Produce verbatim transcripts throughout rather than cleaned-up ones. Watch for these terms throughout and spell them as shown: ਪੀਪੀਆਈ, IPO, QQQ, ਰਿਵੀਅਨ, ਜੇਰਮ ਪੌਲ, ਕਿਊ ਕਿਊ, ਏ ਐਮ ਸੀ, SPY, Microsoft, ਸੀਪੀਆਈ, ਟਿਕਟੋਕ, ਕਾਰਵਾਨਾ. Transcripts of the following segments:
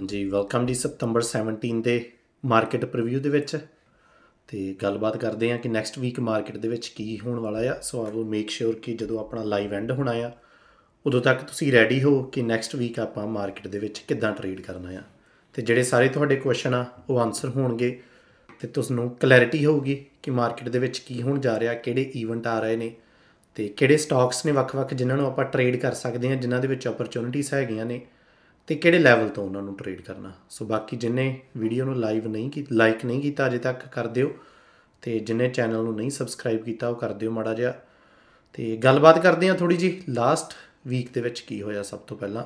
ਹਾਂਜੀ ਵੈਲਕਮ ਜੀ ਸਤੰਬਰ ਸੈਵਨਟੀਨ ਦੇ ਮਾਰਕੀਟ ਪ੍ਰੀਵਿਊ ਦੇ ਵਿੱਚ ਤੇ ਗੱਲਬਾਤ ਕਰਦੇ ਹਾਂ ਕਿ ਨੈਕਸਟ ਵੀਕ ਮਾਰਕੀਟ ਦੇ ਵਿੱਚ ਕੀ ਹੋਣ ਵਾਲਾ ਆ। ਸੋ ਆਵੋ ਮੇਕ ਸ਼ੋਰ ਕਿ ਜਦੋਂ ਆਪਣਾ ਲਾਈਵ ਐਂਡ ਹੋਣਾ ਆ ਉਦੋਂ ਤੱਕ ਤੁਸੀਂ ਰੈਡੀ ਹੋ ਕਿ ਨੈਕਸਟ ਵੀਕ ਆਪਾਂ ਮਾਰਕੀਟ ਦੇ ਵਿੱਚ ਕਿੱਦਾਂ ਟਰੇਡ ਕਰਨਾ ਆ ਤੇ ਜਿਹੜੇ ਸਾਰੇ ਤੁਹਾਡੇ ਕੁਐਸਚਨ ਆ ਉਹ ਆਨਸਰ ਹੋਣਗੇ ਤੇ ਤੁਹਾਨੂੰ ਕਲੈਰਿਟੀ ਹੋਊਗੀ ਕਿ ਮਾਰਕੀਟ ਦੇ ਵਿੱਚ ਕੀ ਹੋਣ ਜਾ ਰਿਹਾ, ਕਿਹੜੇ ਈਵੈਂਟ ਆ ਰਹੇ ਨੇ ਤੇ ਕਿਹੜੇ ਸਟਾਕਸ ਨੇ ਵੱਖ-ਵੱਖ ਜਿਨ੍ਹਾਂ ਨੂੰ ਆਪਾਂ ਟਰੇਡ ਕਰ ਸਕਦੇ ਹਾਂ, ਜਿਨ੍ਹਾਂ ਦੇ ਵਿੱਚ ਓਪਰਚੁਨਿਟੀਜ਼ ਹੈਗੀਆਂ ਨੇ ਤੇ ਕਿਹੜੇ ਲੈਵਲ ਤੋਂ ਉਹਨਾਂ ਨੂੰ ਟਰੇਡ ਕਰਨਾ। ਸੋ ਬਾਕੀ ਜਿਨੇ ਵੀਡੀਓ ਨੂੰ ਲਾਈਵ ਨਹੀਂ ਕੀਤਾ, ਲਾਈਕ ਨਹੀਂ ਕੀਤਾ ਅਜੇ ਤੱਕ ਕਰ ਦਿਓ ਤੇ ਜਿਨੇ ਚੈਨਲ ਨੂੰ ਨਹੀਂ ਸਬਸਕ੍ਰਾਈਬ ਕੀਤਾ ਉਹ ਕਰ ਦਿਓ ਮਾੜਾ ਜਿਹਾ। ਤੇ ਗੱਲਬਾਤ ਕਰਦੇ ਹਾਂ ਥੋੜੀ ਜੀ ਲਾਸਟ ਵੀਕ ਦੇ ਵਿੱਚ ਕੀ ਹੋਇਆ ਸਭ ਤੋਂ ਪਹਿਲਾਂ।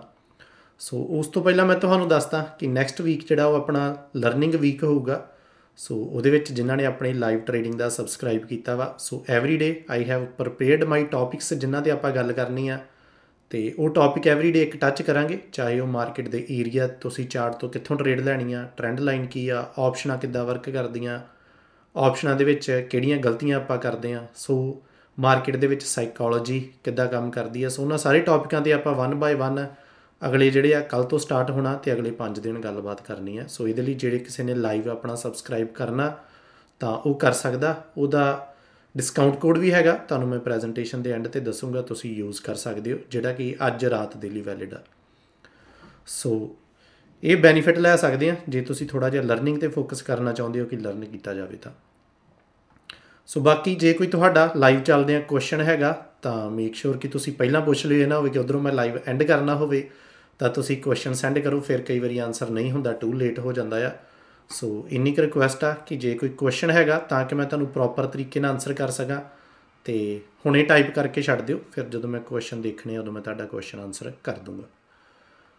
ਸੋ ਉਸ ਤੋਂ ਪਹਿਲਾਂ ਮੈਂ ਤੁਹਾਨੂੰ ਦੱਸਦਾ ਕਿ ਨੈਕਸਟ ਵੀਕ ਜਿਹੜਾ ਉਹ ਆਪਣਾ ਲਰਨਿੰਗ ਵੀਕ ਹੋਊਗਾ। ਸੋ ਉਹਦੇ ਵਿੱਚ ਜਿਨ੍ਹਾਂ ਨੇ ਆਪਣੇ ਲਾਈਵ ਟ੍ਰੇਡਿੰਗ ਦਾ ਸਬਸਕ੍ਰਾਈਬ ਕੀਤਾ ਵਾ, so everyday I have prepared my topics ਜਿਨ੍ਹਾਂ 'ਤੇ ਆਪਾਂ ਗੱਲ ਕਰਨੀ ਆ ਤੇ ਉਹ ਟੌਪਿਕ ਐਵਰੀਡੇ ਇੱਕ ਟੱਚ ਕਰਾਂਗੇ, ਚਾਹੇ ਉਹ ਮਾਰਕੀਟ ਦੇ ਏਰੀਆ, ਤੁਸੀਂ ਚਾਰਟ ਤੋਂ ਕਿੱਥੋਂ ਟ੍ਰੇਡ ਲੈਣੀ ਆ, ਟਰੈਂਡ ਲਾਈਨ ਕੀ ਆ, ਆਪਸ਼ਨਾਂ ਕਿੱਦਾਂ ਵਰਕ ਕਰਦੀਆਂ, ਆਪਸ਼ਨਾਂ ਦੇ ਵਿੱਚ ਕਿਹੜੀਆਂ ਗਲਤੀਆਂ ਆਪਾਂ ਕਰਦੇ ਹਾਂ, ਸੋ ਮਾਰਕੀਟ ਦੇ ਵਿੱਚ ਸਾਈਕੋਲੋਜੀ ਕਿੱਦਾਂ ਕੰਮ ਕਰਦੀ ਆ। ਸੋ ਉਹਨਾਂ ਸਾਰੇ ਟੌਪਿਕਾਂ 'ਤੇ ਆਪਾਂ ਵਨ ਬਾਏ ਵਨ ਅਗਲੇ ਜਿਹੜੇ ਆ ਕੱਲ੍ਹ ਤੋਂ ਸਟਾਰਟ ਹੋਣਾ ਤੇ ਅਗਲੇ ਪੰਜ ਦਿਨ ਗੱਲਬਾਤ ਕਰਨੀ ਆ। ਸੋ ਇਹਦੇ ਲਈ ਜਿਹੜੇ ਕਿਸੇ ਨੇ ਲਾਈਵ ਆਪਣਾ ਸਬਸਕ੍ਰਾਈਬ ਕਰਨਾ ਤਾਂ ਉਹ ਕਰ ਸਕਦਾ, ਉਹਦਾ ਡਿਸਕਾਊਂਟ ਕੋਡ ਵੀ ਹੈਗਾ, ਤੁਹਾਨੂੰ ਮੈਂ ਪ੍ਰੈਜੈਂਟੇਸ਼ਨ ਦੇ ਐਂਡ 'ਤੇ ਦੱਸੂੰਗਾ, ਤੁਸੀਂ ਯੂਜ਼ ਕਰ ਸਕਦੇ ਹੋ ਜਿਹੜਾ ਕਿ ਅੱਜ ਰਾਤ ਦੇ ਲਈ ਵੈਲਿਡ ਆ। ਸੋ ਇਹ ਬੈਨੀਫਿਟ ਲੈ ਸਕਦੇ ਆ ਜੇ ਤੁਸੀਂ ਥੋੜ੍ਹਾ ਜਿਹਾ ਲਰਨਿੰਗ 'ਤੇ ਫੋਕਸ ਕਰਨਾ ਚਾਹੁੰਦੇ ਹੋ ਕਿ ਲਰਨ ਕੀਤਾ ਜਾਵੇ ਤਾਂ। ਸੋ ਬਾਕੀ ਜੇ ਕੋਈ ਤੁਹਾਡਾ ਲਾਈਵ ਚੱਲਦਿਆਂ ਕੁਐਸਚਨ ਹੈਗਾ ਤਾਂ ਮੇਕ ਸ਼ੋਰ ਕਿ ਤੁਸੀਂ ਪਹਿਲਾਂ ਪੁੱਛ ਲਿਓ, ਇਹ ਨਾ ਹੋਵੇ ਕਿ ਉੱਧਰੋਂ ਮੈਂ ਲਾਈਵ ਐਂਡ ਕਰਨਾ ਹੋਵੇ ਤਾਂ ਤੁਸੀਂ ਕੁਐਸਚਨ ਸੈਂਡ ਕਰੋ, ਫਿਰ ਕਈ ਵਾਰੀ ਆਨਸਰ ਨਹੀਂ ਹੁੰਦਾ, ਟੂ ਲੇਟ ਹੋ ਜਾਂਦਾ ਆ। ਸੋ ਇੰਨੀ ਕੁ ਰਿਕੁਐਸਟ ਆ ਕਿ ਜੇ ਕੋਈ ਕੁਐਸਚਨ ਹੈਗਾ ਤਾਂ ਕਿ ਮੈਂ ਤੁਹਾਨੂੰ ਪ੍ਰੋਪਰ ਤਰੀਕੇ ਨਾਲ ਆਨਸਰ ਕਰ ਸਕਾਂ ਤੇ ਹੁਣੇ ਟਾਈਪ ਕਰਕੇ ਛੱਡ ਦਿਓ, ਫਿਰ ਜਦੋਂ ਮੈਂ ਕੁਐਸਚਨ ਦੇਖਣੇ ਉਦੋਂ ਮੈਂ ਤੁਹਾਡਾ ਕੁਐਸਚਨ ਆਨਸਰ ਕਰ ਦੂੰਗਾ।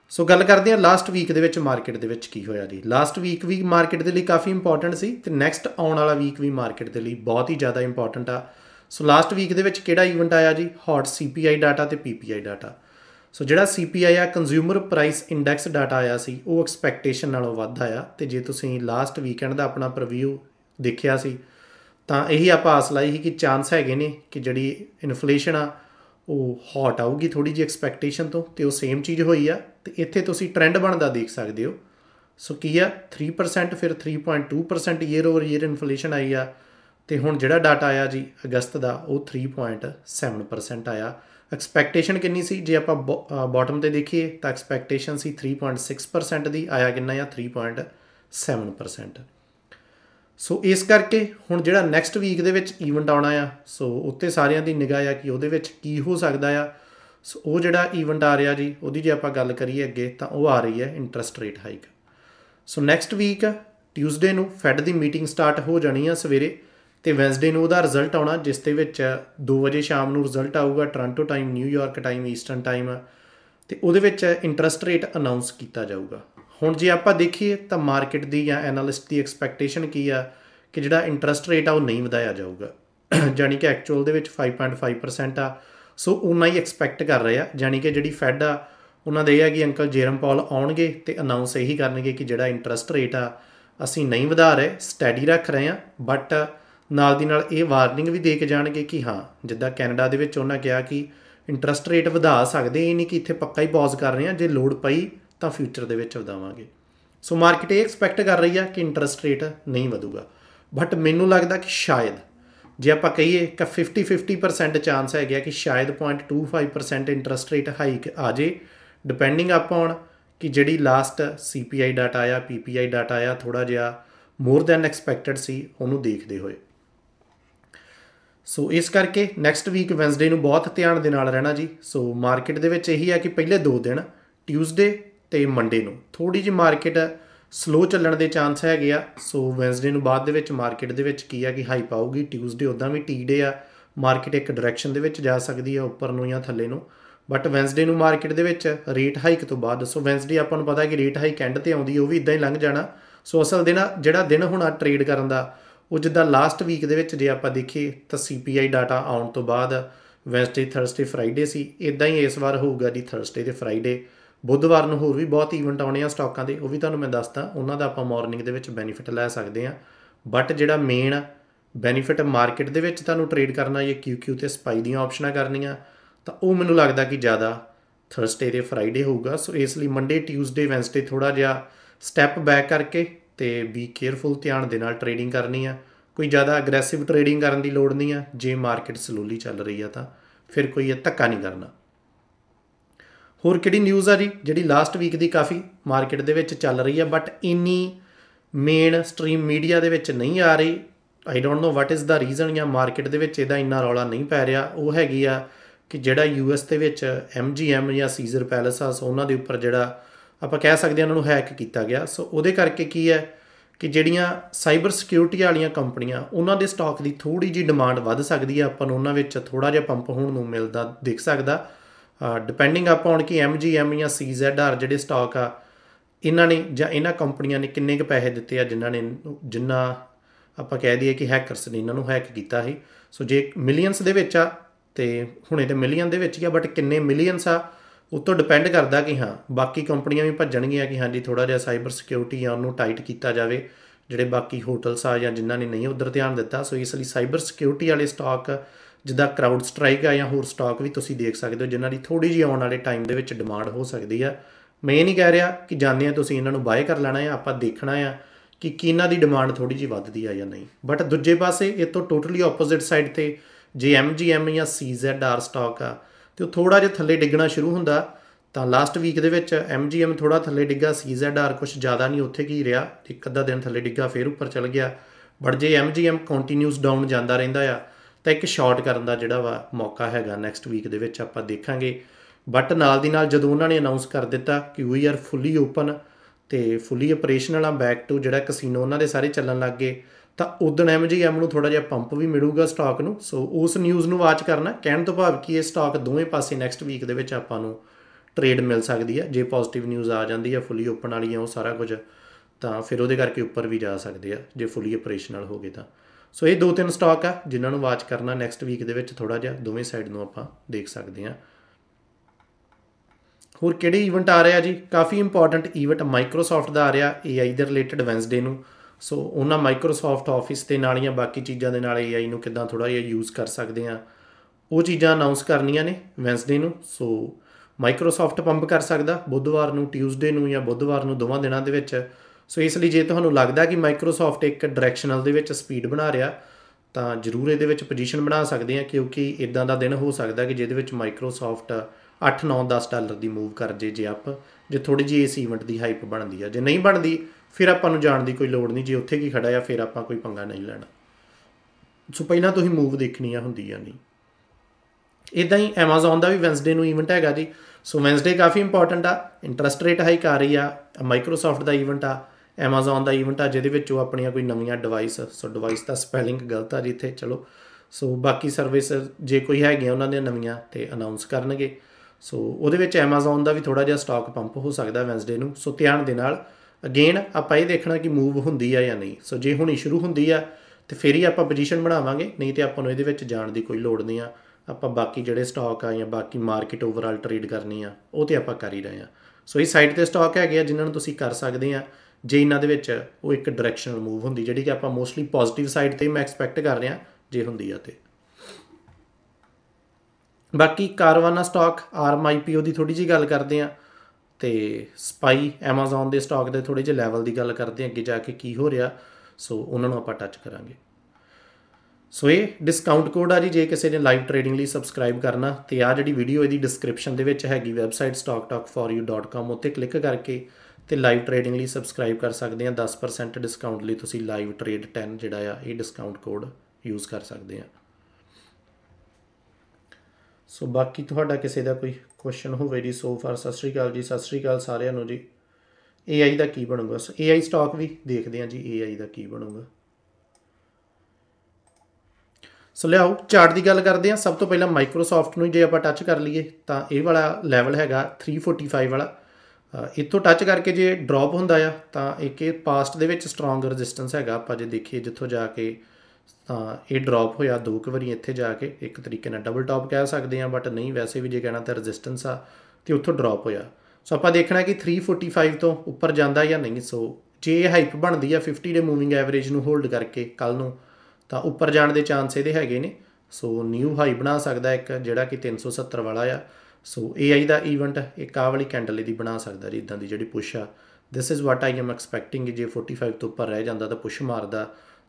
ਸੋ ਗੱਲ ਕਰਦੇ ਹਾਂ ਲਾਸਟ ਵੀਕ ਦੇ ਵਿੱਚ ਮਾਰਕੀਟ ਦੇ ਵਿੱਚ ਕੀ ਹੋਇਆ ਜੀ। ਲਾਸਟ ਵੀਕ ਵੀ ਮਾਰਕੀਟ ਦੇ ਲਈ ਕਾਫੀ ਇੰਪੋਰਟੈਂਟ ਸੀ ਤੇ ਨੈਕਸਟ ਆਉਣ ਵਾਲਾ ਵੀਕ ਵੀ ਮਾਰਕੀਟ ਦੇ ਲਈ ਬਹੁਤ ਹੀ ਜ਼ਿਆਦਾ ਇੰਪੋਰਟੈਂਟ ਆ। ਸੋ ਲਾਸਟ ਵੀਕ ਦੇ ਵਿੱਚ ਕਿਹੜਾ ਈਵੈਂਟ ਆਇਆ ਜੀ? ਹੌਟ ਸੀਪੀਆਈ ਡਾਟਾ ਤੇ ਪੀਪੀਆਈ ਡਾਟਾ। ਸੋ ਜਿਹੜਾ ਸੀਪੀਆਈ ਆ ਕੰਜ਼ਿਊਮਰ ਪ੍ਰਾਈਸ ਇੰਡੈਕਸ ਡਾਟਾ ਆਇਆ ਸੀ ਉਹ ਐਕਸਪੈਕਟੇਸ਼ਨ ਨਾਲੋਂ ਵੱਧ ਆਇਆ ਤੇ ਜੇ ਤੁਸੀਂ ਲਾਸਟ ਵੀਕਐਂਡ ਦਾ ਆਪਣਾ ਪ੍ਰੀਵਿਊ ਦੇਖਿਆ ਸੀ ਤਾਂ ਇਹੀ ਆਪਾਂ ਆਸ ਲਾਈ ਸੀ ਕਿ ਚਾਂਸ ਹੈਗੇ ਨੇ ਕਿ ਜਿਹੜੀ ਇਨਫਲੇਸ਼ਨ ਆ ਉਹ ਹੌਟ ਆਊਗੀ ਥੋੜ੍ਹੀ ਜਿਹੀ ਐਕਸਪੈਕਟੇਸ਼ਨ ਤੋਂ, ਤੇ ਉਹ ਸੇਮ ਚੀਜ਼ ਹੋਈ ਆ ਤੇ ਇੱਥੇ ਤੁਸੀਂ ਟਰੈਂਡ ਬਣਦਾ ਦੇਖ ਸਕਦੇ ਹੋ। ਸੋ ਕੀ ਆ ਥ੍ਰੀ ਪਰਸੈਂਟ, ਫਿਰ three point two percent year over year inflation ਆਈ ਆ ਤੇ ਹੁਣ ਜਿਹੜਾ ਡਾਟਾ ਆਇਆ ਜੀ ਅਗਸਤ ਦਾ ਉਹ ਥ੍ਰੀ ਪੁਆਇੰਟ ਸੈਵਨ ਪਰਸੈਂਟ ਆਇਆ। ਐਕਸਪੈਕਟੇਸ਼ਨ ਕਿੰਨੀ ਸੀ ਜੇ ਆਪਾਂ ਬਾਟਮ 'ਤੇ ਦੇਖੀਏ ਤਾਂ ਐਕਸਪੈਕਟੇਸ਼ਨ ਸੀ ਥ੍ਰੀ ਪੁਆਇੰਟ ਸਿਕਸ ਪਰਸੈਂਟ ਦੀ, ਆਇਆ ਕਿੰਨਾ ਆ three point seven percent. So ਇਸ ਕਰਕੇ ਹੁਣ ਜਿਹੜਾ ਨੈਕਸਟ ਵੀਕ ਦੇ ਵਿੱਚ ਈਵੈਂਟ ਆਉਣਾ ਆ ਸੋ ਉੱਤੇ ਸਾਰਿਆਂ ਦੀ ਨਿਗਾਹ ਆ ਕਿ ਉਹਦੇ ਵਿੱਚ ਕੀ ਹੋ ਸਕਦਾ ਆ। ਸੋ ਉਹ ਜਿਹੜਾ ਈਵੈਂਟ ਆ ਰਿਹਾ ਜੀ ਉਹਦੀ ਜੇ ਆਪਾਂ ਗੱਲ ਕਰੀਏ ਅੱਗੇ ਤਾਂ ਉਹ ਆ ਰਹੀ ਹੈ interest rate hike. So next week Tuesday ਨੂੰ ਫੈਡ ਦੀ ਮੀਟਿੰਗ ਸਟਾਰਟ ਹੋ ਜਾਣੀ ਆ ਸਵੇਰੇ ਤੇ ਵੈਨਸਡੇ ਨੂੰ ਉਹਦਾ ਰਿਜ਼ਲਟ ਆਉਣਾ, ਜਿਸ ਦੇ ਵਿੱਚ ਦੋ ਵਜੇ ਸ਼ਾਮ ਨੂੰ ਰਿਜ਼ਲਟ ਆਊਗਾ Toronto time, New York time, eastern time, ਤੇ ਉਹਦੇ ਵਿੱਚ ਇੰਟਰਸਟ ਰੇਟ ਅਨਾਊਂਸ ਕੀਤਾ ਜਾਊਗਾ। ਹੁਣ ਜੇ ਆਪਾਂ ਦੇਖੀਏ ਤਾਂ ਮਾਰਕੀਟ ਦੀ ਜਾਂ ਐਨਾਲਿਸਟ ਦੀ ਐਕਸਪੈਕਟੇਸ਼ਨ ਕੀ ਆ ਕਿ ਜਿਹੜਾ ਇੰਟਰਸਟ ਰੇਟ ਆ ਉਹ ਨਹੀਂ ਵਧਾਇਆ ਜਾਊਗਾ, ਯਾਨੀ ਕਿ ਐਕਚੁਅਲ ਦੇ ਵਿੱਚ ਫਾਈਵ ਪੁਆਇੰਟ ਫਾਈਵ ਪਰਸੈਂਟ ਆ। ਸੋ ਉਹਨਾਂ ਹੀ ਐਕਸਪੈਕਟ ਕਰ ਰਹੇ ਆ, ਯਾਨੀ ਕਿ ਜਿਹੜੀ ਫੈਡ ਆ ਉਹਨਾਂ ਦੇ ਇਹ ਆ ਕਿ ਅੰਕਲ ਜੇਰਮ ਪੌਲ ਆਉਣਗੇ ਤੇ ਅਨਾਊਂਸ ਇਹੀ ਕਰਨਗੇ ਕਿ ਜਿਹੜਾ ਇੰਟਰਸਟ ਰੇਟ ਆ ਅਸੀਂ ਨਹੀਂ ਵਧਾ ਰਹੇ, ਸਟੈਡੀ ਰੱਖ ਰਹੇ ਹਾਂ, ਬਟ ਨਾਲ ਦੀ ਨਾਲ ਇਹ ਵਾਰਨਿੰਗ ਵੀ ਦੇ ਕੇ ਜਾਣਗੇ ਕਿ ਹਾਂ ਜਿੱਦਾਂ ਕੈਨੇਡਾ ਦੇ ਵਿੱਚ ਉਹਨਾਂ ਕਿਹਾ ਕਿ ਇੰਟਰਸਟ ਰੇਟ ਵਧਾ ਸਕਦੇ, ਇਹ ਨਹੀਂ ਕਿ ਇੱਥੇ ਪੱਕਾ ਹੀ ਪੌਜ਼ ਕਰ ਰਹੇ ਹਾਂ, ਜੇ ਲੋੜ ਪਈ ਤਾਂ ਫਿਊਚਰ ਦੇ ਵਿੱਚ ਵਧਾਵਾਂਗੇ। ਸੋ ਮਾਰਕੀਟ ਇਹ ਐਕਸਪੈਕਟ ਕਰ ਰਹੀ ਆ ਕਿ ਇੰਟਰਸਟ ਰੇਟ ਨਹੀਂ ਵਧੂਗਾ, ਬਟ ਮੈਨੂੰ ਲੱਗਦਾ ਕਿ ਸ਼ਾਇਦ ਜੇ ਆਪਾਂ ਕਹੀਏ ਕਿ ਫਿਫਟੀ ਫਿਫਟੀ ਪਰਸੈਂਟ ਚਾਂਸ ਹੈਗਾ ਕਿ ਸ਼ਾਇਦ point two five percent interest rate hike ਆ ਜੇ, ਡਿਪੈਂਡਿੰਗ ਆਪਾਂ ਕਿ ਜਿਹੜੀ ਲਾਸਟ ਸੀ ਪੀ ਆਈ ਡਾਟਾ ਆਇਆ, ਪੀ ਪੀ ਆਈ ਡਾਟਾ ਆਇਆ ਥੋੜ੍ਹਾ ਜਿਹਾ ਮੋਰ ਦੈਨ ਐਕਸਪੈਕਟਡ ਸੀ, ਉਹਨੂੰ ਦੇਖਦੇ ਹੋਏ। ਸੋ ਇਸ ਕਰਕੇ ਨੈਕਸਟ ਵੀਕ ਵੈਨਸਡੇ ਨੂੰ ਬਹੁਤ ਧਿਆਨ ਦੇ ਨਾਲ ਰਹਿਣਾ ਜੀ। ਸੋ ਮਾਰਕੀਟ ਦੇ ਵਿੱਚ ਇਹੀ ਆ ਕਿ ਪਹਿਲੇ ਦੋ ਦਿਨ ਟਿਊਜ਼ਡੇ ਤੇ ਮੰਡੇ ਨੂੰ ਥੋੜ੍ਹੀ ਜਿਹੀ ਮਾਰਕੀਟ ਸਲੋ ਚੱਲਣ ਦੇ ਚਾਂਸ ਹੈਗੇ ਆ। ਸੋ ਵੈਨਸਡੇ ਨੂੰ ਬਾਅਦ ਦੇ ਵਿੱਚ ਮਾਰਕੀਟ ਦੇ ਵਿੱਚ ਕੀ ਆ ਕਿ ਹਾਈਪ ਆਊਗੀ। ਟਿਊਜ਼ਡੇ ਉੱਦਾਂ ਵੀ ਟੀ ਡੇ ਆ, ਮਾਰਕੀਟ ਇੱਕ ਡਾਇਰੈਕਸ਼ਨ ਦੇ ਵਿੱਚ ਜਾ ਸਕਦੀ ਆ ਉੱਪਰ ਨੂੰ ਜਾਂ ਥੱਲੇ ਨੂੰ, ਬਟ ਵੈਨਸਡੇ ਨੂੰ ਮਾਰਕੀਟ ਦੇ ਵਿੱਚ ਰੇਟ ਹਾਈਕ ਤੋਂ ਬਾਅਦ, ਸੋ ਵੈਨਸਡੇ ਆਪਾਂ ਨੂੰ ਪਤਾ ਕਿ ਰੇਟ ਹਾਈਕ ਐਂਡ 'ਤੇ ਆਉਂਦੀ, ਉਹ ਵੀ ਇੱਦਾਂ ਹੀ ਲੰਘ ਜਾਣਾ। ਸੋ ਅਸਲ ਦਿਨ ਜਿਹੜਾ ਦਿਨ ਹੋਣਾ ਟਰੇਡ ਕਰਨ ਦਾ ਉਹ ਜਿੱਦਾਂ ਲਾਸਟ ਵੀਕ ਦੇ ਵਿੱਚ ਜੇ ਆਪਾਂ ਦੇਖੀਏ ਤਾਂ ਸੀ ਪੀ ਆਈ ਡਾਟਾ ਆਉਣ ਤੋਂ ਬਾਅਦ ਵੈਨਸਡੇ, ਥਰਸਡੇ, ਫਰਾਈਡੇ ਸੀ, ਇੱਦਾਂ ਹੀ ਇਸ ਵਾਰ ਹੋਊਗਾ ਜੀ ਥਰਸਡੇ ਅਤੇ ਫਰਾਈਡੇ। ਬੁੱਧਵਾਰ ਨੂੰ ਹੋਰ ਵੀ ਬਹੁਤ ਈਵੈਂਟ ਆਉਣੇ ਆ ਸਟਾਕਾਂ ਦੇ, ਉਹ ਵੀ ਤੁਹਾਨੂੰ ਮੈਂ ਦੱਸਦਾ, ਉਹਨਾਂ ਦਾ ਆਪਾਂ ਮਾਰਨਿੰਗ ਦੇ ਵਿੱਚ ਬੈਨੀਫਿਟ ਲੈ ਸਕਦੇ ਹਾਂ। ਬਟ ਜਿਹੜਾ ਮੇਨ ਬੈਨੀਫਿਟ ਮਾਰਕੀਟ ਦੇ ਵਿੱਚ ਤੁਹਾਨੂੰ ਟਰੇਡ ਕਰਨਾ ਜਾਂ ਕਿਊ ਕਿਊ ਅਤੇ ਸਪਾਈ ਦੀਆਂ ਆਪਸ਼ਨਾਂ ਕਰਨੀਆਂ ਤਾਂ ਉਹ ਮੈਨੂੰ ਲੱਗਦਾ ਕਿ ਜ਼ਿਆਦਾ ਥਰਸਡੇ ਅਤੇ ਫਰਾਈਡੇ ਹੋਊਗਾ। ਸੋ ਇਸ ਲਈ ਮੰਡੇ, ਟਿਊਜ਼ਡੇ, ਵੈਨਸਡੇ ਥੋੜ੍ਹਾ ਜਿਹਾ स्टैप बैक करके तो बी केयरफुल ध्यान दे नाल ट्रेडिंग करनी है। कोई ज़्यादा अग्रैसिव ट्रेडिंग करने की लोड़ नहीं है, जे मार्केट स्लोली चल रही है तो फिर कोई धक्का नहीं करना। होर किहड़ी न्यूज़ आ जी जिहड़ी लास्ट वीक की काफ़ी मार्केट दे विच चल रही है बट इन्नी मेन स्ट्रीम मीडिया दे विच नहीं आ रही। I don't know what is the reason या मार्केट दे विच इहदा इन्ना रौला नहीं पै रहा। वह हैगी आ कि जिहड़ा यू एस दे विच एम जी एम या सीजर पैलेस आ सो उन्हां दे उपर जिहड़ा आपां कह सकदे आ उन्हां नूं हैक कीता गया। सो उहदे करके की है कि जिहड़ियां साइबर सिक्योरिटी वाली कंपनियां उन्हां दे स्टॉक की थोड़ी जी डिमांड वध सकदी है, आपां नूं उन्हां विच थोड़ा जिहा पंप होण नूं मिलदा दिख सकदा डिपेंडिंग अपॉन कि एम जी एम या सी जैड आर जिहड़े स्टॉक आ इन्हां ने जां इन्हां कंपनियां ने किन्ने क पैसे दित्ते आ जिन्हां ने जिन्ना आपां कह दईए कि हैकरस ने इन्हां नूं हैक कीता है। सो जे मिलियनस दे विच आ ते हुणे ते मिलियन दे विच ही आ बट किन्ने मिलियनस आ उत्तों डिपेंड करता कि हाँ बाकी कंपनियां भी भजनगियां कि हाँ जी थोड़ा जिहा साइबर सिक्योरिटी आ उन्नूं टाइट किया जाए जिहड़े बाकी होटल्स आ जां जिन्हां ने नहीं उधर ध्यान दिता। सो इसलिए साइबर सिक्योरिटी वाले स्टॉक जिदा क्राउड स्ट्राइक आ जां होर स्टॉक भी तुसीं देख सकते हो जिन्हां दी थोड़ी जी आउण वाले टाइम दे विच डिमांड हो सकती है। मैं नहीं कह रहा कि जाने तुसीं इन्हां नूं बाय कर लेना है, आपां देखना है कि किन्हां दी डिमांड थोड़ी जी वधदी आ जां नहीं। बट दूजे पासे इह तों टोटली ऑपोजिट साइड ते जे एम जी एम या सी जैड आर स्टॉक आ तो थोड़ा जिहा थले डिगना शुरू हुंदा। तो लास्ट वीक दे विच एम जी एम थोड़ा थले डिगा, सी जैड आर कुछ ज़्यादा नहीं उत्थे की रहा, एक अद्धा दिन थले डिगा फिर उपर चल गया। बट जे M G M continuous down जाता रहिंदा आ तो एक शॉर्ट करन दा जिहड़ा वा मौका हैगा नैक्सट वीक दे विच आपां देखांगे। बट नाल दी नाल जदों उन्होंने अनाउंस कर दिता कि वी आर फुली ओपन तो फुली ऑपरेशनल आ बैक टू जिहड़ा कसीनो उन्होंने सारे चलन लग गए तो उदन एम जी एम नूं थोड़ा जिहा पंप भी मिलेगा स्टॉक नूं। सो उस न्यूज़ नूं वाच करना। कहण तो भाव कि यह स्टॉक दोवें पासे नैक्सट वीक दे विच आपां नूं ट्रेड मिल सकती है। जे पॉजिटिव न्यूज़ आ जाती है फुली ओपन वाली है वो सारा कुछ तो फिर वो करके उपर भी जा सकते हैं जे फुली ऑपरेशनल हो गए तो। सो ये दो तीन स्टॉक आ जिन्होंने वाच करना नैक्सट वीक दे विच थोड़ा जिहा दोवें साइड नूं आपां देख सकते हैं। होर किहड़े ईवेंट आ रहा जी काफ़ी इंपॉर्टेंट ईवेंट माइक्रोसॉफ्ट का आ रहा ए आई दे रिलेटेड वैनसडे नूं। सो उन्हां माइक्रोसॉफ्ट ऑफिस दे नाल जां बाकी चीज़ां दे नाल ए आई नूं किदां थोड़ा जिहा यूज़ कर सकदे आ वो चीज़ां अनाउंस करनियां ने वैनसडे नूं। सो माइक्रोसॉफ्ट पंप कर सकदा बुधवार नूं ट्यूसडे नूं जां बुधवार नूं दोवां दिनां दे विच। सो इसलिए जे तुहानूं लगदा कि माइक्रोसॉफ्ट एक डायरैक्शनल दे विच स्पीड बना रहा तो जरूर इहदे विच पोजीशन बना सकदे आ क्योंकि इदां दा दिन हो सकदा कि जिहदे विच माइक्रोसॉफ्ट अठ नौ दस डॉलर की मूव कर जे जे आप जो थोड़ी जी इस ईवेंट की हाइप बनती है। जे नहीं बनती फिर आपां जाण दी कोई लोड़ नहीं, जे उत्थे की खड़ा है फिर आपां कोई पंगा नहीं लेना। सो पहलां तो ही मूव देखनी आ हुंदी आ नहीं। इदां ही एमाजॉन का भी वैनसडे नूं ईवेंट हैगा जी। सो वैनसडे काफ़ी इंपॉर्टेंट आ, इंटरस्ट रेट हाइक आ रही आ, माइक्रोसॉफ्ट का ईवेंट आ, एमाजॉन का ईवेंट आ जिहदे विच अपनियां कोई नवीं डिवाइस। सो डिवाइस का स्पैलिंग गलत आ जी इत्थे, चलो। सो बाकी सर्विस जे कोई हैगी उन्हां दी नवीं तो अनाउंस करनगे। सो उहदे विच एमाजॉन का भी थोड़ा जिहा स्टॉक पंप हो सकता वैनसडे नूं। सो ध्यान दे नाल अगेन आपां इह देखना कि मूव हुंदी आ जां नहीं। सो जे हुणी शुरू हुंदी आ तो फिर ही आपां पोजीशन बनावांगे, नहीं तो आपां नूं इहदे विच जाण दी कोई लोड़ नहीं आ। आपां बाकी जिहड़े स्टॉक आ जां बाकी मार्केट ओवरऑल ट्रेड करनी आ उह ते आपां कर ही रहे आ। सो इस साइड ते स्टॉक हैगे आ जिन्हां नूं तुसीं कर सकदे आ जे इन्हां दे विच उह एक डायरैक्शनल मूव हुंदी जिहड़ी कि आपां मोस्टली पॉजिटिव साइड ते मैं एक्सपैक्ट कर रहा जे हुंदी आ ते। बाकी Carvana stock Arm I P O की थोड़ी जी गल करते हैं तो स्पाई एमाजॉन के स्टॉक के थोड़े जे लैवल की गल करते हैं अगे जाके की हो रहा। सो उन्होंने आप टच करा। सो ये डिस्काउंट कोड आ जी जे किसी ने लाइव ट्रेडिंग लिए सबसक्राइब करना तो आ जी वीडियो यदि डिस्क्रिप्शन हैगी वैबसाइट स्टॉकटॉकफॉरयू डॉट कॉम उत्ते क्लिक करके तो लाइव ट्रेडिंग लिए सबसक्राइब कर सकते हैं। दस परसेंट डिस्काउंट लिए तुसीं लाइव ट्रेड टेन जिहड़ा आ ये डिस्काउंट कोड यूज़ कर सकते हैं। सो बाकी तुहाडा किसी का कोई क्वेश्चन होवे जी सो फार सत श्री अकाल जी। सत श्री अकाल सारिआं नूं जी। ए आई का की बनूगा? सो ए आई स्टॉक भी देखते हैं जी ए आई का की बनूगा। सो लिआओ चार्ट की गल करते हैं। सब तो पहला माइक्रोसॉफ्ट नूं जे आपां टच कर लीए तो ये वाला लैवल हैगा थ्री फोर्टी फाइव वाला, इतों टच करके जे ड्रॉप होंदा आ तो एक पास्ट दे विच स्ट्रोंग रजिस्टेंस हैगा। आपां जे देखिए जिथों जाके तो यह ड्रॉप होया दो क वारी इत्थे जाके एक तरीके नाल डबल टॉप कह सकते हैं बट नहीं वैसे भी जे कहना तो रजिस्टेंस आ तो उत्थों ड्रॉप होया। सो आपां देखना कि थ्री फोर्टी फाइव तो उपर जाता या नहीं। सो जे हाइप बनती है फिफ्टी डे मूविंग एवरेज नूं होल्ड करके कल नूं तो उपर जाने के चांस ये हैगे ने। सो न्यू हाई बना सकता एक जिहड़ा कि तीन सौ सत्तर वाला आ। सो ए आई का ईवेंट एक आ वाली कैंडल इहदी बना सकता जी इदां दी जिहड़ी पुश आ this is what I am expecting. जे फोर्टी फाइव तो उपर रह जाता तो पुश मारदा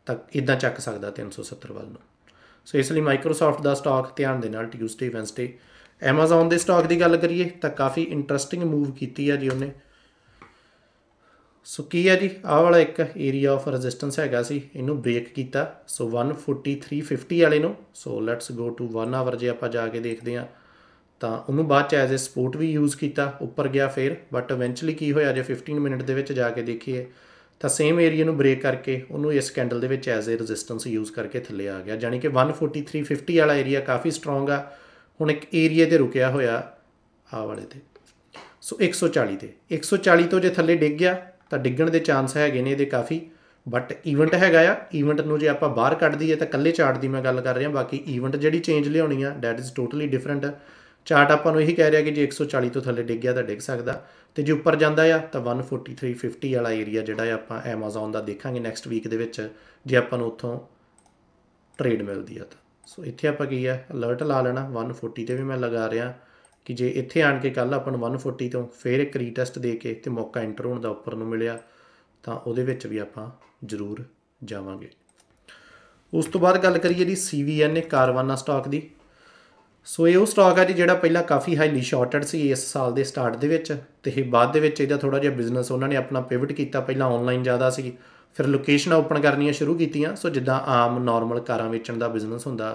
तो इदा चक सकता तीन सौ सत्तर वाल। सो इसलिए माइक्रोसॉफ्ट का स्टॉक ध्यान दे नाल ट्यूसडे वैनसडे। एमाजॉन के स्टॉक की गल करिए तो काफ़ी इंट्रस्टिंग मूव की है जी उन्हें। सो so, की है जी आह वाला एक एरिया ऑफ रजिस्टेंस हैगा सी, इनू ब्रेक किया। So one forty three fifty वाले नू, so let's go to one hour जे आप जाके देखते हैं तो उन्होंने बाद एज ए सपोर्ट भी यूज़ किया, उपर गया फिर बट इवेंचुअली की होया जे फिफ्टीन मिनट के जाके देखिए तो सेम एरिया ब्रेक करके उन्होंने इस कैंडल के एज ए रजिस्टेंस यूज़ करके थले आ गया। जाने कि वन फोर्टी थ्री फिफ्टी वाला एरिया काफ़ी स्ट्रोंग आ, हुण एक एरिए तो रुकया होया आह वाले ते। सो एक सौ चाली से एक सौ चाली तो जे थले डिग गया तो डिगण के चांस है ने काफ़ी, बट ईवेंट हैगा आ, ईवेंट में जो आप बाहर कट दीए तो कल्ले चार्ट की मैं गल कर रहा, बाकी ईवेंट जी चेंज लियानी आ that is totally different. Chart आपू यही कह रहा कि जो एक सौ चाली तो थले डिग गया तो डिग सकता, तो जो उपर जाता है तो वन फोर्टी थ्री फिफ्टी वाला एरिया जोड़ा आप एमाजॉन का देखा नैक्सट वीक जे आपू उतों ट्रेड मिलती है। सो इतने आप की है अलर्ट ला लेना वन फोर्टी से भी मैं लगा रहा कि जे इतें आन के कल अपन वन फोर्टी तो फिर एक रीटैसट दे के ते मौका एंटर होने का उपर में मिले तो वो भी आप जरूर जावे। उस तो बाद गल करिए जी C V N A Carvana stock की। सो ये स्टॉक है जी जो पहला काफ़ी हाईली शॉर्टेड सी इस साल के स्टार्ट के, बाद थोड़ा जिहा बिजनेस उन्होंने अपना पिवट किया, पहला ऑनलाइन ज़्यादा सी फिर लोकेशन ओपन करनिया शुरू कीतियां। सो जिदा आम नॉर्मल कारां वेचण दा बिजनेस हुंदा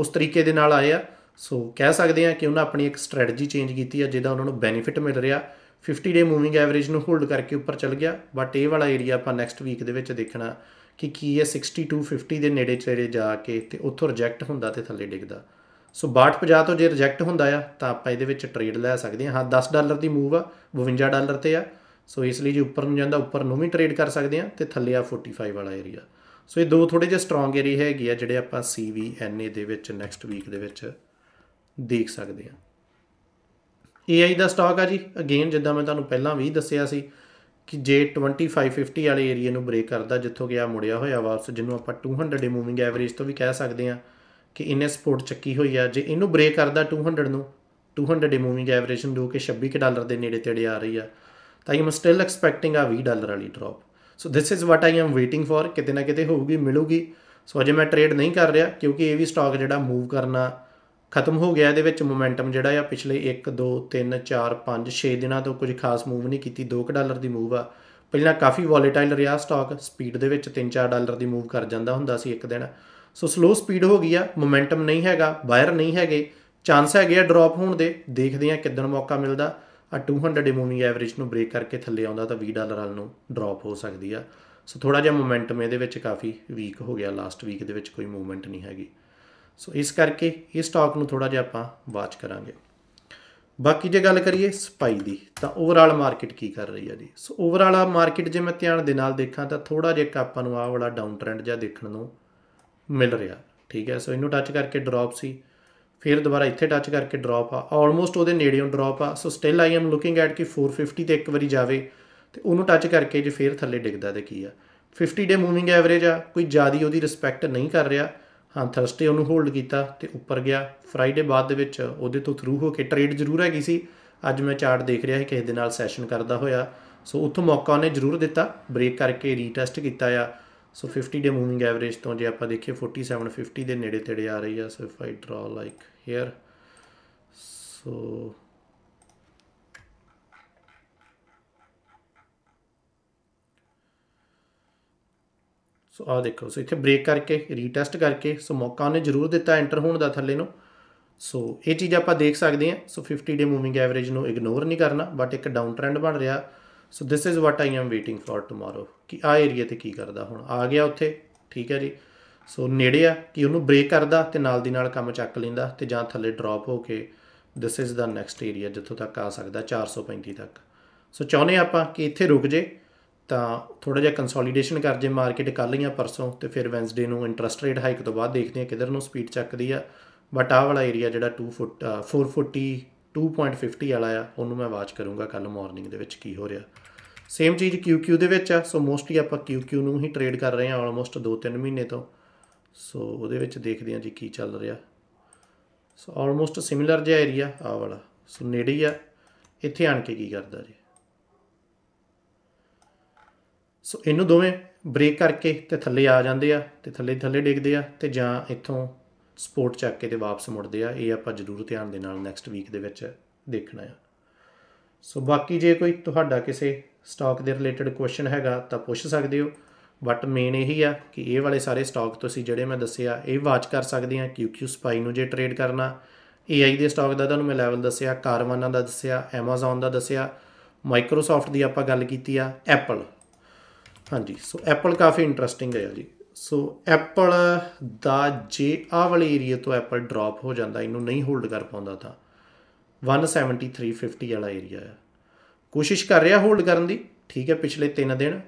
उस तरीके दे नाल आए आ। सो कह सकते हैं कि उन्होंने अपनी एक स्ट्रैटजी चेंज की है जिदा उन्होंने बेनीफिट मिल रहा, फिफ्टी डे मूविंग एवरेज नूं होल्ड करके उपर चल गया। बट ये वाला एरिया आपां नैक्सट वीक दे विच देखना कि की है सिक्सटी टू फिफ्टी के नेड़े तेड़े जाके ते उत्थों रिजैक्ट हुंदा ते थल्ले डिगदा। सो बाहठ पचास तो जे रिजैक्ट हुंदा आ तां आपां इहदे विच ट्रेड लै सकदे हां। दस डालर की मूव आ बवंजा डालर ते आ, सो इसलिए जो उपर जाता उपर में भी ट्रेड कर सकते हैं तो थले आ फोर्टी फाइव वाला एरिया। सो ये दो थोड़े जे स्ट्रोंग एरिया है जोड़े आप C V N A next week दे देख सकते हैं। ए आई का स्टॉक है जी अगेन जिदा मैं तुम्हें पहला भी दसिया सी कि जे ट्वेंटी फाइव फिफ्टी वाले एरिए ब्रेक करता जितों गया मुड़िया होया वापस, जिन्होंने आप two hundred a moving average तो भी कह सकते हैं कि इन्हें सपोर्ट चक्की हुई है। जे इनू ब्रेक करता टू हंड्रेड न two hundred a moving average जो कि छब्बी के डालर के नेड़े तेड़े आ रही है, आई एम स्टिल एक्सपैक्टिंग आ वी डालर वाली drop. So this is what I am waiting for, किते ना किते होगी मिलूगी। सो अजे मैं ट्रेड नहीं कर रहा क्योंकि ये भी स्टॉक जो मूव करना खत्म हो गया, ये मोमेंटम जोड़ा आ पिछले एक दो तीन चार पाँच छे दिनों तो कुछ खास मूव नहीं की। दो डालर की मूव आ पहला काफ़ी वॉलीटाइल रहा स्टॉक, स्पीड के तीन चार डालर की मूव कर जाता होंदा सी एक दिन। सो स्लो स्पीड हो गई आ, मोमेंटम नहीं हैगा, बायर नहीं है, चांस है ड्रॉप होने दे, देखते हैं किदन मौका मिलता। आ टू हंड्रेड मूविंग एवरेज को ब्रेक करके थले आता तो भी डालर वाल ड्रॉप हो सकती है। सो थोड़ा जि मोमेंटम ये काफ़ी वीक हो गया, लास्ट वीक दे कोई मूवमेंट नहीं हैगी। सो इस करके इस स्टॉक में थोड़ा जिहा आपां वाच करांगे। बाकी जे गल करिए स्पाई दी तो ओवरऑल मार्केट की कर रही है जी। सो ओवरऑल मार्केट जे मैं ध्यान दे नाल देखा तो थोड़ा जिहा एक आपां नूं आह वाला डाउन ट्रेंड जिहा देखण नूं मिल रहा, ठीक है। सो इनू टच करके ड्रॉप सी, फिर दोबारा इतने टच करके ड्रॉप आ, ऑलमोस्ट वो नेड़ियों ड्रॉप आ। So still I am looking at कि फोर फिफ्टी तो एक बारी जाए तो उन्होंने टच करके जो फिर थले डिगदा तो की आ। फिफ्टी डे मूविंग एवरेज आ कोई ज़्यादा वो रिस्पैक्ट नहीं कर रहा, हाँ थर्सडे उन्होंने होल्ड किया तो उपर गया, फ्राइडे बाद वो तो थ्रू होकर ट्रेड जरूर हैगी सी। अज मैं चार्ट देख रहा है किसी के नाल सैशन करता होया, सो उतों मौका उन्हें जरूर दिता, ब्रेक करके रीटैस्ट किया आ। So fifty day moving average तो जो आप देखिए फोर्टी सैवन फिफ्टी के नेड़े तेड़े आ रही है। So if I draw like here, so so आ देखो, सो इतने ब्रेक करके रीटैस्ट करके सो मौका उन्हें जरूर दिता एंटर होने का थले। सो ये चीज़ आप देख सकते हैं। So fifty day moving average को इग्नोर नहीं करना, बट एक डाउन ट्रेंड बन रहा। So this is what I am waiting for tomorrow कि आ एरिए तो की करता हूँ, आ गया उत्थे, ठीक है जी। सो नेड़े आ कि उन्होंने ब्रेक करता तो नाल दी नाल काम चक लेंदा तो जां थले ड्रॉप हो के this is the next area जितों तक आ सकता चार सौ पैंती तक। सो चाहते आपां कि इत्थे रुक जे तो थोड़ा जिहा कंसोलीडेशन कर जे मार्केट कल या परसों, तो फिर वैनसडे नूं इंट्रस्ट रेट हाइक तो बाद देखते हैं किधर नूं स्पीड चकदी आ। बट आह वाला एरिया जिहड़ा two foot four forty two point fifty वाला आ उन्होंने मैं वाच करूँगा कल मॉर्निंग दे विच की हो रहा। सेम चीज़ क्यू क्यू दे विच आ। सो मोस्टली आप क्यू क्यू नूं ही ट्रेड कर रहे हैं ऑलमोस्ट दो तीन महीने तो। सो उहदे विच देखदे हां जी की चल रहा। सो ऑलमोस्ट सिमिलर जिहा एरिया आह वाला, सो नेड़े ही आ, इत्थे आण के की करदा जी। ਸੋ ਇਹਨੂੰ ਦੋਵੇਂ ਬ੍ਰੇਕ ਕਰਕੇ ਤੇ ਥੱਲੇ ਆ ਜਾਂਦੇ ਆ ਤੇ ਥੱਲੇ ਥੱਲੇ ਡਿੱਗਦੇ ਆ ਤੇ ਜਾਂ ਇੱਥੋਂ ਸਪੋਰਟ ਚੱਕ ਕੇ ਤੇ ਵਾਪਸ ਮੁੜਦੇ ਆ। ਇਹ ਆਪਾਂ ਜ਼ਰੂਰ ਧਿਆਨ ਦੇ ਨਾਲ ਨੈਕਸਟ ਵੀਕ ਦੇ ਵਿੱਚ ਦੇਖਣਾ ਆ। ਸੋ ਬਾਕੀ ਜੇ ਕੋਈ ਤੁਹਾਡਾ ਕਿਸੇ ਸਟਾਕ ਦੇ ਰਿਲੇਟਡ ਕੁਐਸਚਨ ਹੈਗਾ ਤਾਂ ਪੁੱਛ ਸਕਦੇ ਹੋ, ਬਟ ਮੇਨ ਇਹੀ ਆ ਕਿ ਇਹ ਵਾਲੇ ਸਾਰੇ ਸਟਾਕ ਤੁਸੀਂ ਜਿਹੜੇ ਮੈਂ ਦੱਸਿਆ ਇਹ ਵਾਚ ਕਰ ਸਕਦੇ ਆ। ਕਿਉਂਕਿ ਸਪਾਈ ਨੂੰ ਜੇ ਟਰੇਡ ਕਰਨਾ, ਏ ਆਈ ਦੇ ਸਟਾਕ ਦਾ ਤੁਹਾਨੂੰ ਮੈਂ ਲੈਵਲ ਦੱਸਿਆ, ਕਾਰਵਾਨਾ ਦਾ ਦੱਸਿਆ, ਐਮਾਜ਼ੋਨ ਦਾ ਦੱਸਿਆ, ਮਾਈਕਰੋਸਾਫਟ ਦੀ ਆਪਾਂ ਗੱਲ ਕੀਤੀ ਆ, ਐਪਲ। ਹਾਂਜੀ, ਸੋ ਐਪਲ ਕਾਫੀ ਇੰਟਰਸਟਿੰਗ ਹੈ ਜੀ। ਸੋ ਐਪਲ ਦਾ ਜੇ ਆਹ ਵਾਲੇ ਏਰੀਏ ਤੋਂ ਐਪਲ ਡਰੋਪ ਹੋ ਜਾਂਦਾ, ਇਹਨੂੰ ਨਹੀਂ ਹੋਲਡ ਕਰ ਪਾਉਂਦਾ ਤਾਂ ਇੱਕ ਸੌ ਸੱਤਰ ਤਿੰਨ ਸੌ ਪੰਜਾਹ ਵਾਲਾ ਏਰੀਆ ਆ, ਕੋਸ਼ਿਸ਼ ਕਰ ਰਿਹਾ ਹੋਲਡ ਕਰਨ ਦੀ, ਠੀਕ ਹੈ। ਪਿਛਲੇ ਤਿੰਨ ਦਿਨ